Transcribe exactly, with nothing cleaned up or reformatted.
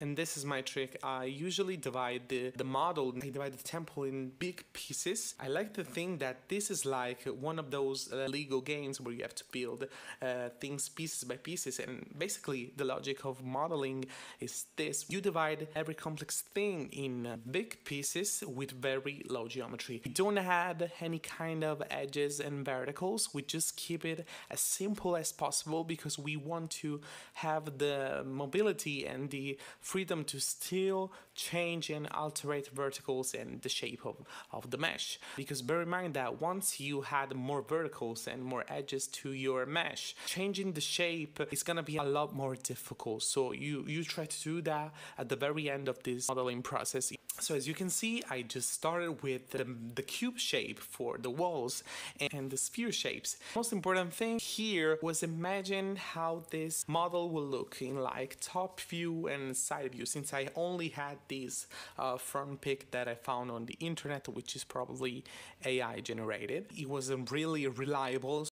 And this is my trick. I usually divide the, the model, I divide the temple in big pieces. I like to think that this is like one of those uh, Lego games where you have to build uh, things pieces by pieces, and basically the logic of modeling is this. You divide every complex thing in uh, big pieces with very low geometry. We don't add any kind of edges and verticals, we just keep it as simple as possible because we want to have the mobility and the freedom to still change and alterate verticals and the shape of, of the mesh. Because bear in mind that once you add more verticals and more edges to your mesh, changing the shape is gonna be a lot more difficult. So you, you try to do that at the very end of this modeling process. So as you can see, I just started with the, the cube shape for the walls and the sphere shapes. Most important thing here was imagine how this model will look in like top view and side view, since I only had this uh, front pic that I found on the internet, which is probably A I generated. It wasn't really reliable,